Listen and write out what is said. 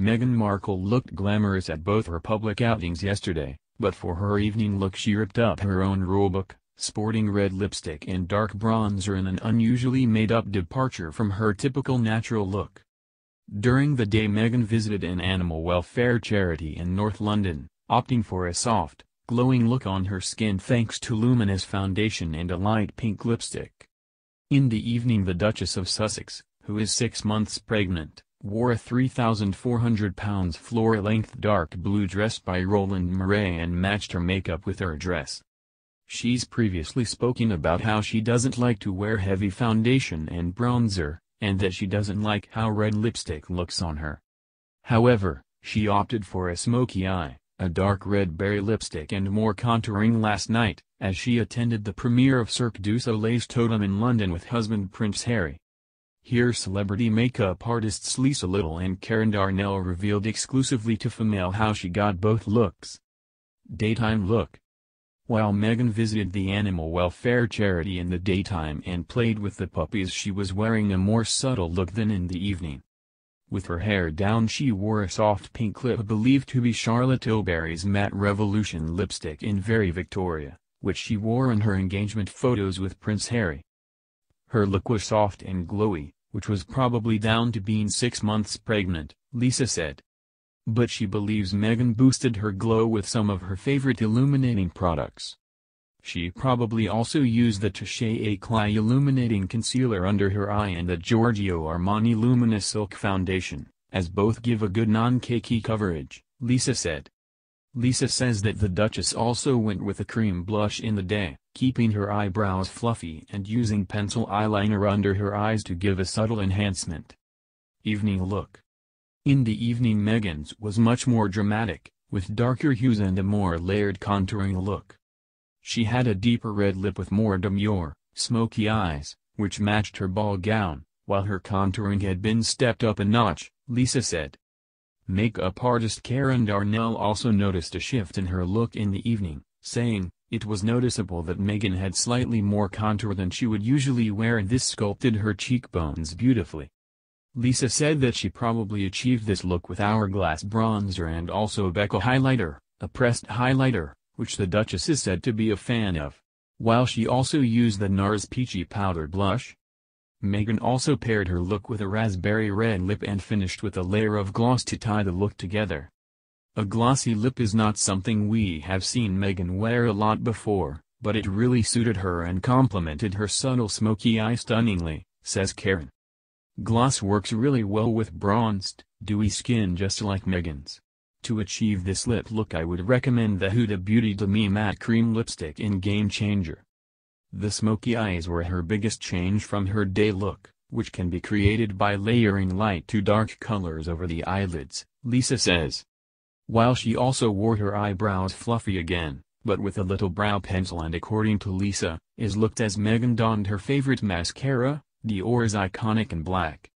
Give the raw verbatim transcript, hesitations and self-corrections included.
Meghan Markle looked glamorous at both her public outings yesterday, but for her evening look she ripped up her own rulebook, sporting red lipstick and dark bronzer in an unusually made-up departure from her typical natural look. During the day, Meghan visited an animal welfare charity in North London, opting for a soft, glowing look on her skin thanks to luminous foundation and a light pink lipstick. In the evening, the Duchess of Sussex, who is six months pregnant, wore a three thousand four hundred pound floor-length dark blue dress by Roland Mouret and matched her makeup with her dress. She's previously spoken about how she doesn't like to wear heavy foundation and bronzer, and that she doesn't like how red lipstick looks on her. However, she opted for a smoky eye, a dark red berry lipstick and more contouring last night, as she attended the premiere of Cirque du Soleil's Totem in London with husband Prince Harry. Here, celebrity makeup artists Lisa Little and Karen Darnell revealed exclusively to Female how she got both looks. Daytime look. While Meghan visited the animal welfare charity in the daytime and played with the puppies, she was wearing a more subtle look than in the evening. With her hair down, she wore a soft pink lip believed to be Charlotte Tilbury's matte Revolution lipstick in Very Victoria, which she wore in her engagement photos with Prince Harry. Her look was soft and glowy, which was probably down to being six months pregnant, Lisa said. But she believes Meghan boosted her glow with some of her favorite illuminating products. She probably also used the Tatcha Eclat Illuminating Concealer under her eye and the Giorgio Armani Luminous Silk Foundation, as both give a good non-cakey coverage, Lisa said. Lisa says that the Duchess also went with a cream blush in the day, keeping her eyebrows fluffy and using pencil eyeliner under her eyes to give a subtle enhancement. Evening look. In the evening, Meghan's was much more dramatic, with darker hues and a more layered contouring look. She had a deeper red lip with more demure, smoky eyes, which matched her ball gown, while her contouring had been stepped up a notch, Lisa said. Makeup artist Karen Darnell also noticed a shift in her look in the evening, saying, "It was noticeable that Meghan had slightly more contour than she would usually wear, and this sculpted her cheekbones beautifully." Lisa said that she probably achieved this look with Hourglass bronzer and also Becca highlighter, a pressed highlighter, which the Duchess is said to be a fan of, while she also used the NARS peachy powder blush. Meghan also paired her look with a raspberry red lip and finished with a layer of gloss to tie the look together. A glossy lip is not something we have seen Meghan wear a lot before, but it really suited her and complemented her subtle smoky eye stunningly, says Karen. Gloss works really well with bronzed, dewy skin just like Meghan's. To achieve this lip look, I would recommend the Huda Beauty Demi Matte Cream Lipstick in Game Changer. The smoky eyes were her biggest change from her day look, which can be created by layering light to dark colors over the eyelids, Lisa says. While she also wore her eyebrows fluffy again, but with a little brow pencil, and according to Lisa, is looked as Meghan donned her favorite mascara, Dior's Iconic in Black.